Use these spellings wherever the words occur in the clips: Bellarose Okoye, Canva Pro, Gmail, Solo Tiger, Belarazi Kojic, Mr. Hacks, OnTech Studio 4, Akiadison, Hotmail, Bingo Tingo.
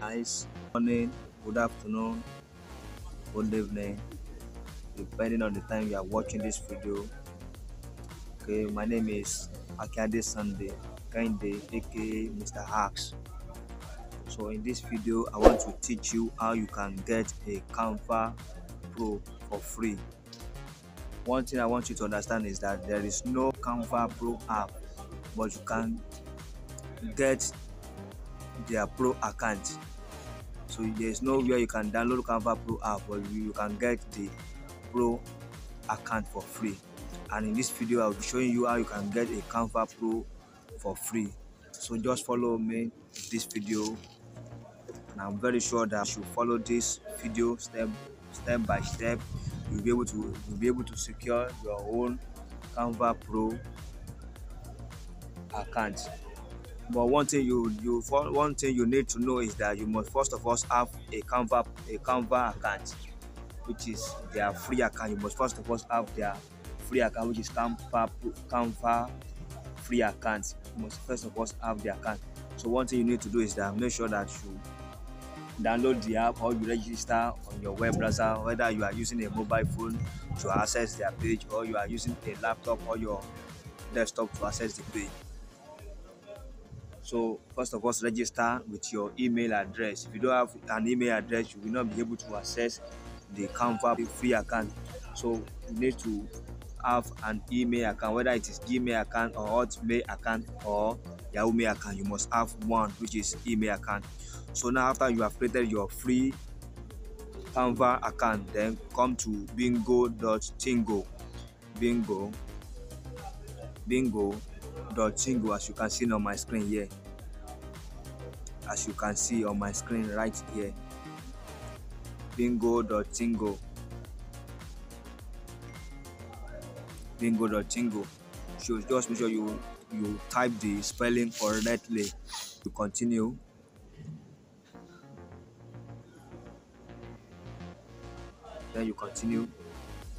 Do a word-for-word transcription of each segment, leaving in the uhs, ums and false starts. Nice morning, good afternoon, good evening, depending on the time you are watching this video. Okay, my name is Akiadison, aka Mister Hacks. So in this video, I want to teach you how you can get a Canva Pro for free. One thing I want you to understand is that there is no Canva Pro app, but you can get their Pro account. So there is nowhere you can download Canva Pro app, but you can get the Pro account for free. And in this video, I'll be showing you how you can get a Canva Pro for free. So just follow me in this video, and I'm very sure that if you follow this video step step by step, you'll be able to you'll be able to secure your own Canva Pro account. But one thing you you one thing you need to know is that you must first of all have a Canva a Canva account, which is their free account. You must first of all have their free account, which is Canva Canva free account. You must first of all have the account. So one thing you need to do is that make sure that you download the app or you register on your web browser, whether you are using a mobile phone to access their page or you are using a laptop or your desktop to access the page. So first of all, register with your email address. If you don't have an email address, you will not be able to access the Canva free account. So you need to have an email account, whether it is Gmail account or Hotmail account or Yahoo Mail account. You must have one, which is email account. So now after you have created your free Canva account, then come to Bingo Tingo, Bingo, Bingo Tingo, as you can see on my screen here, as you can see on my screen right here, Bingo Tingo. Bingo Tingo. So just make sure you you type the spelling correctly. To continue, then you continue.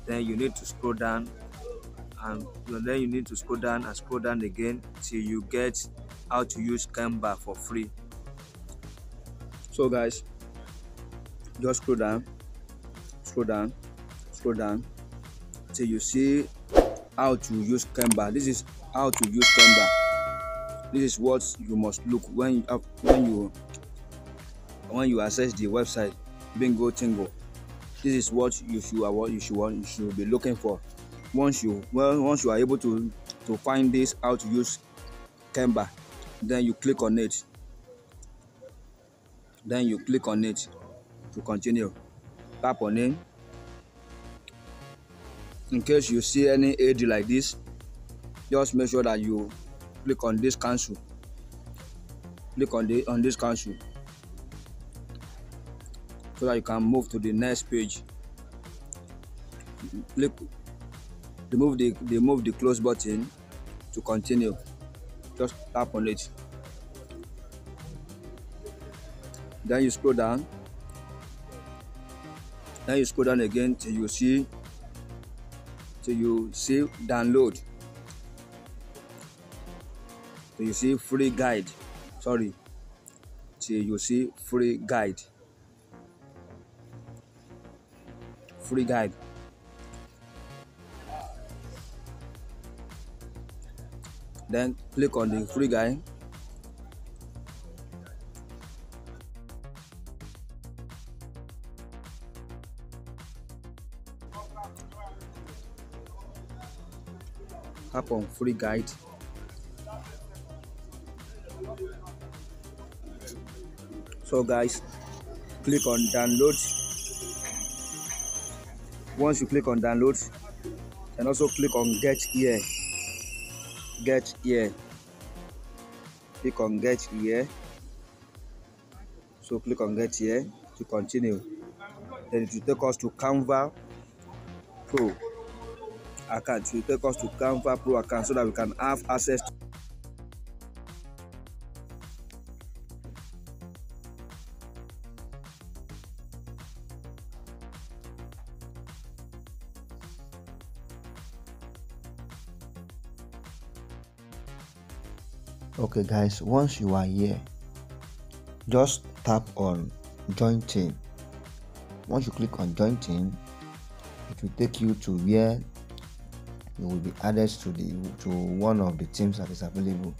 Then you need to scroll down, and then you need to scroll down and scroll down again till you get how to use Canva for free. So guys, just scroll down, scroll down, scroll down till you see how to use Canva. This is how to use Canva. This is what you must look when you have, when you when you access the website Bingo Tingo. This is what you should what you should what you should be looking for. Once you well once you are able to to find this, how to use Canva, then you click on it. Then you click on it to continue. Tap on it. In case you see any A D like this, just make sure that you click on this cancel. Click on the on this cancel so that you can move to the next page. Click remove the remove the close button to continue. Just tap on it. Then you scroll down. Then you scroll down again till you see. So you see download. So you see free guide. Sorry. So you see free guide. Free guide. Then click on the free guide. Tap on free guide. So guys, click on download. Once you click on download, and also click on get here. Get here. Click on get here. So click on get here to continue. Then it will take us to Canva Pro. Account will take us to Canva Pro account so that we can have access to. Okay guys, once you are here, just tap on join team. Once you click on join team, it will take you to where you will be added to the to one of the teams that is available.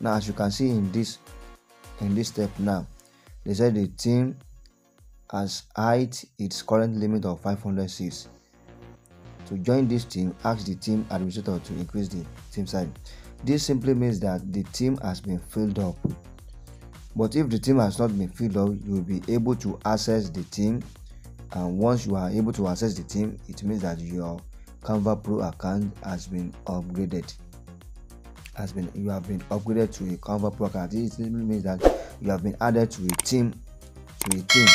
Now, as you can see in this in this step, now they said the team has hit its current limit of five hundred seats. To join this team, ask the team administrator to increase the team size. This simply means that the team has been filled up. But if the team has not been filled up, you will be able to access the team. And once you are able to access the team, it means that your Canva Pro account has been upgraded. Has been you have been upgraded to a Canva Pro account. It simply means that you have been added to a team, to a team.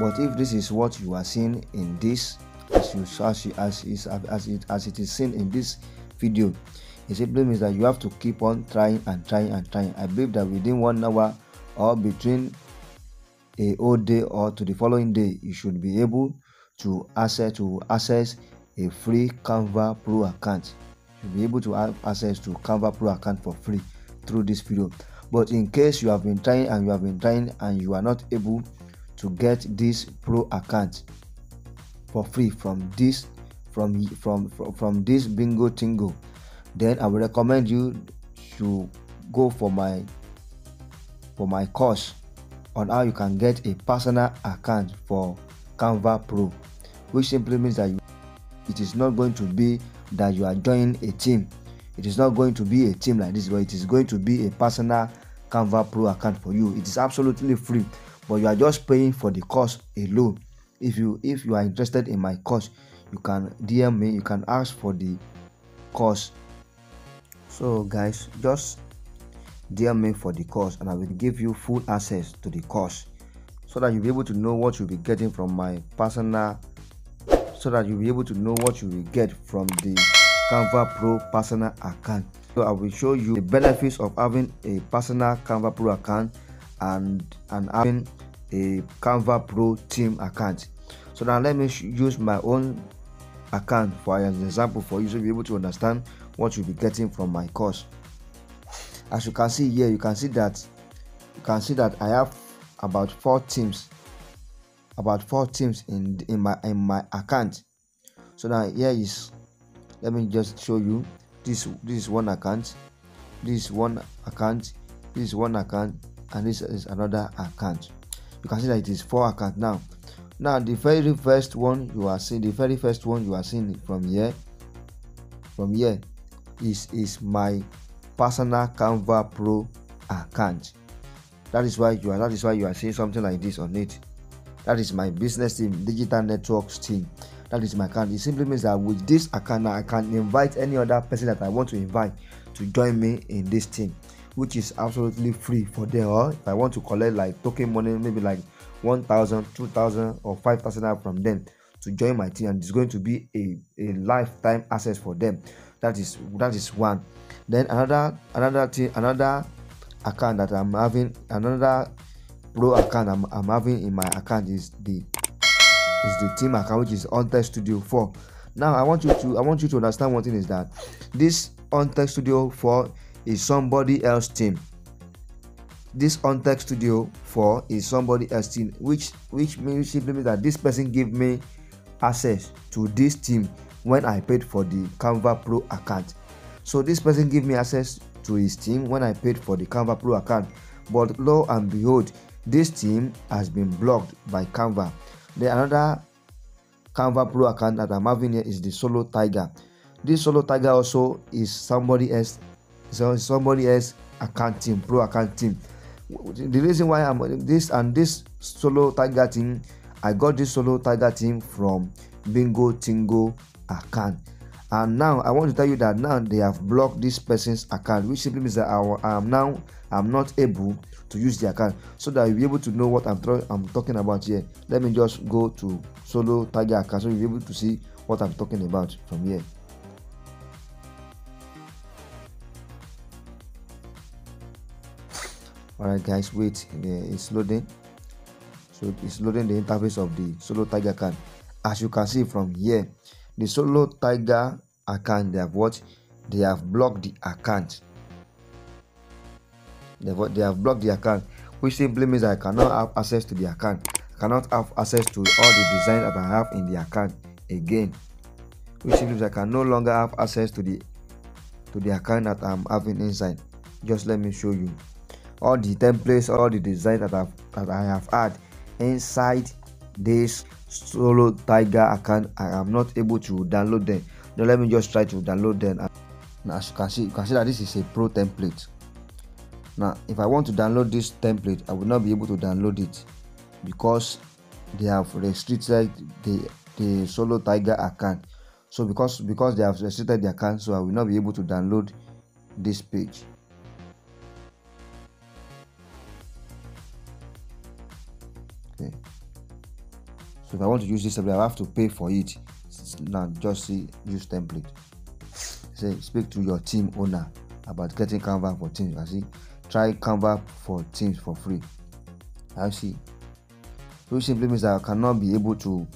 But if this is what you are seeing in this, as you as you, as is as it as it is seen in this video, it simply means that you have to keep on trying and trying and trying. I believe that within one hour or between a whole day or to the following day, you should be able to access to access a free Canva Pro account. You'll be able to have access to Canva Pro account for free through this video. But in case you have been trying and you have been trying and you are not able to get this Pro account for free from this from from from, from this Bingo Tingo, then I will recommend you to go for my for my course on how you can get a personal account for Canva Pro, which simply means that you it is not going to be that you are joining a team. It is not going to be a team like this, but it is going to be a personal Canva Pro account for you. It is absolutely free, but you are just paying for the course alone. If you if you are interested in my course, you can D M me. You can ask for the course. So guys, just D M me for the course, and I will give you full access to the course, so that you'll be able to know what you'll be getting from my personal. So that you'll be able to know what you will get from the Canva Pro personal account. So I will show you the benefits of having a personal Canva Pro account and and having a Canva Pro team account. So now let me use my own account for an example for you to be able to understand what you'll be getting from my course. As you can see here, you can see that you can see that I have about four teams. About four teams in in my in my account. So now here is, let me just show you this. This is one account, this is one account, this is one account, and this is another account. You can see that it is four accounts now. Now the very first one you are seeing, the very first one you are seeing from here, from here, is is my personal Canva Pro account. That is why you are. That is why you are seeing something like this on it. That is my business team, digital networks team. That is my account. It simply means that with this account, I can invite any other person that I want to invite to join me in this team, which is absolutely free for them all. If I want to collect like token money, maybe like one thousand, two thousand, or five thousand from them to join my team, and it's going to be a, a lifetime access for them. That is that is one. Then another another team, another account that I'm having, another Pro account I'm, I'm having in my account is the is the team account, which is OnTech Studio four. Now I want you to I want you to understand one thing is that this OnTech Studio four is somebody else's team. This OnTech Studio four is somebody else's team, which which means simply means that this person gave me access to this team when I paid for the Canva Pro account. So this person gave me access to his team when I paid for the Canva Pro account. But lo and behold, this team has been blocked by Canva. Then another Canva Pro account that I'm having here is the Solo Tiger. This Solo Tiger also is somebody else, so somebody else account team, Pro account team. The reason why I'm this and this Solo Tiger team, I got this Solo Tiger team from Bingo Tingo account. And now I want to tell you that now they have blocked this person's account, which simply means that I am now I'm not able to use the account, so that you'll be able to know what I'm, I'm talking about here. Let me just go to Solo Tiger account so you'll be able to see what I'm talking about from here. Alright guys, wait, it's loading. So it's loading the interface of the Solo Tiger account. As you can see from here, the Solo Tiger account, they have what? They have blocked the account. They have, they have blocked the account, which simply means I cannot have access to the account. I cannot have access to all the designs that I have in the account again, which simply means I can no longer have access to the to the account that I'm having inside. Just let me show you all the templates, all the designs that I've that I have had inside this Solo Tiger account. I am not able to download them. Now let me just try to download them. Now as you can see, you can see that this is a pro template. Now if I want to download this template, I will not be able to download it because they have restricted the the Solo Tiger account. So because because they have restricted the account, so I will not be able to download this page. Okay. So if I want to use this template, I have to pay for it. Now just see use template. Say speak to your team owner about getting Canva for Teams. I see try Canva for Teams for free. I see. Which simply means I cannot be able to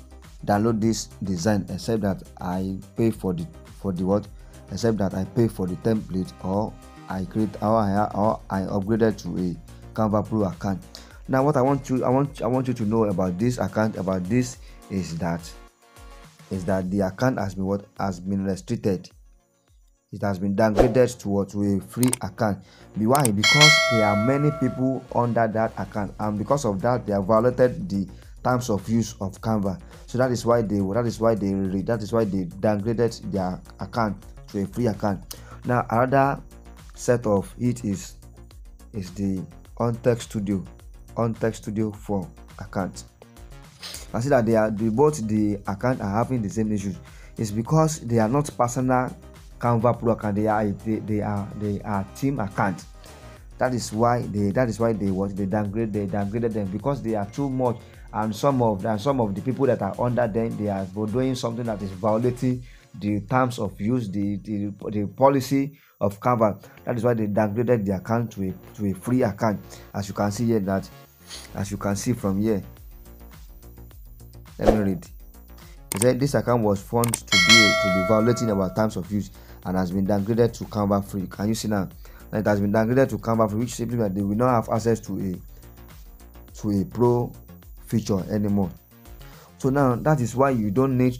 download this design except that I pay for the for the what? Except that I pay for the template or I create or I or I upgraded to a Canva Pro account. Now what I want you I want I want you to know about this account about this is that is that the account has been what has been restricted. It has been downgraded to what to a free account. Why? Because there are many people under that account, and because of that, they have violated the terms of use of Canva. So that is why they that is why they that is why they downgraded their account to a free account. Now another set of it is is the OnTech Studio OnTech Studio four account. I see that they are they, both the account are having the same issues. It's because they are not personal Canva Pro account. They are they, they are they are team account. That is why they that is why they what they downgrade they downgraded them, because they are too much. And some of and some of the people that are under them, they are doing something that is violating the terms of use, the the, the policy of Canva. That is why they downgraded the account to a, to a free account. As you can see here, that as you can see from here, let me read. It said this account was found to be to be violating our terms of use and has been downgraded to Canva free. Can you see now? Now it has been downgraded to Canva free, which simply means they will not have access to a to a pro feature anymore. So now that is why you don't need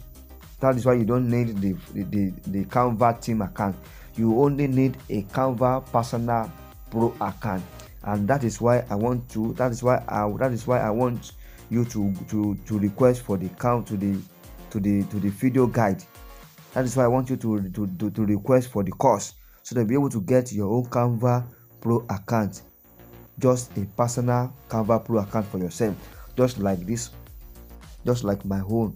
that is why you don't need the the, the Canva team account. You only need a Canva personal pro account, and that is why I want to that is why I that is why I want you to to to request for the count to the to the to the video guide. That is why I want you to to, to, to request for the course, so that you'll be able to get your own Canva Pro account, just a personal Canva Pro account for yourself. Just like this, just like my own,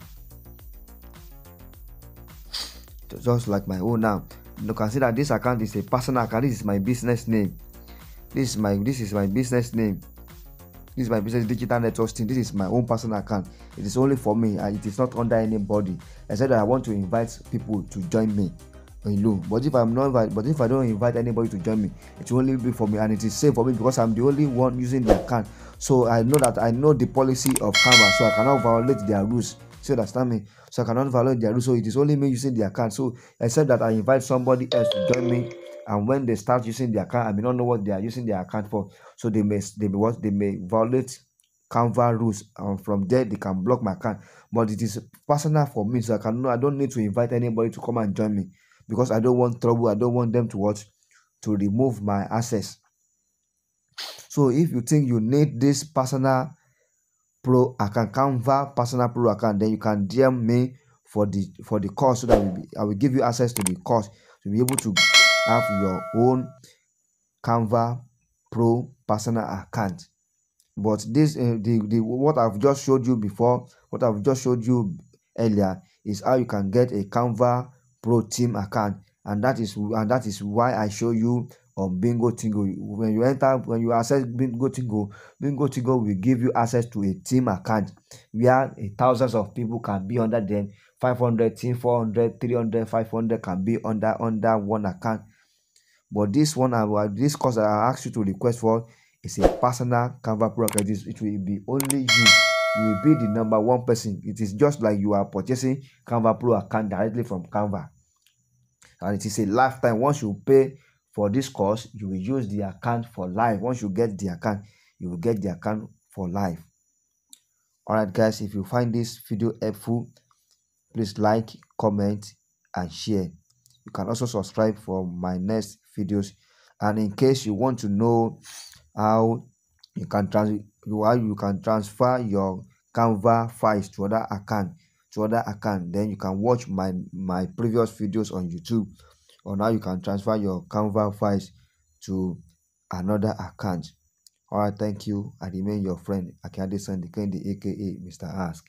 just like my own. Now you can see that this account is a personal account. This is my business name. This is my this is my business name. This is my business digital network team. This is my own personal account. It is only for me, and it is not under anybody. Except that I want to invite people to join me alone. But if I'm not, but if I don't invite anybody to join me, it will only be for me, and it is safe for me because I'm the only one using the account. So I know that I know the policy of Canva, so I cannot violate their rules. So you understand me? So I cannot violate their rules. So it is only me using the account. So except that I invite somebody else to join me, and when they start using the account, I may not know what they are using their account for. So they may they may what they may violate Canva rules, and from there they can block my account. But it is personal for me, so I can I don't need to invite anybody to come and join me, because I don't want trouble. I don't want them to what to remove my access. So if you think you need this personal pro account, Canva personal pro account, then you can D M me for the for the course, so that I will, be, I will give you access to the course to be able to have your own Canva Pro personal account. But this uh, the, the what I've just showed you before, what I've just showed you earlier, is how you can get a Canva Pro team account, and that is and that is why I show you on Bingo Tingo. When you enter, when you access Bingo Tingo, Bingo Tingo will give you access to a team account where thousands of people can be under them. five hundred team, four hundred, three hundred, five hundred can be under under one account. But this one, I this course I asked you to request for is a personal Canva Pro account. It will be only you. You will be the number one person. It is just like you are purchasing Canva Pro account directly from Canva, and it is a lifetime. Once you pay for this course, you will use the account for life. Once you get the account, you will get the account for life. Alright guys, if you find this video helpful, please like, comment and share. You can also subscribe for my next videos. And in case you want to know how you can trans how you can transfer your Canva files to other account to other account, then you can watch my my previous videos on YouTube on how you can transfer your Canva files to another account. All right, thank you. I remain your friend Akiadison, the Candy, aka Mister Ask.